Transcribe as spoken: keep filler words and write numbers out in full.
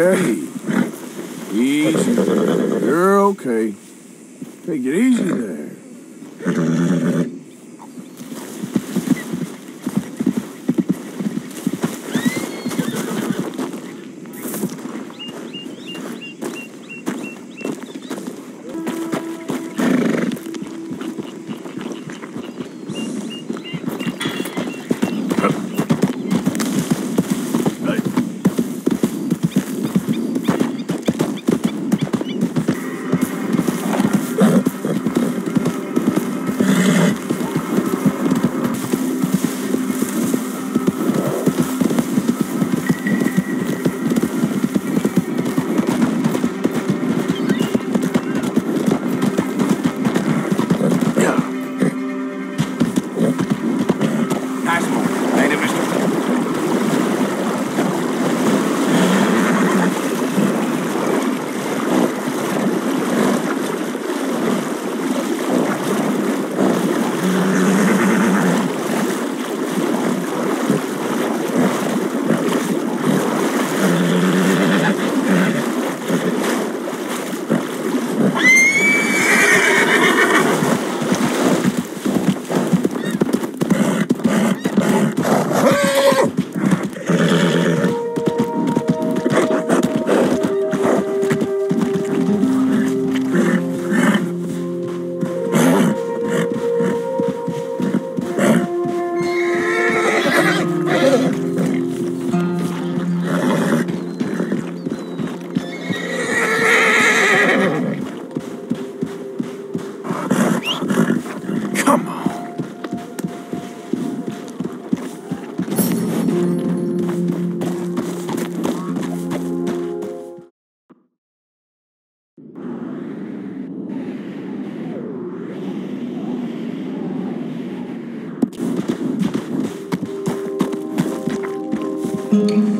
okay. Easy there. You're okay. Take it easy there. Thank mm -hmm. you.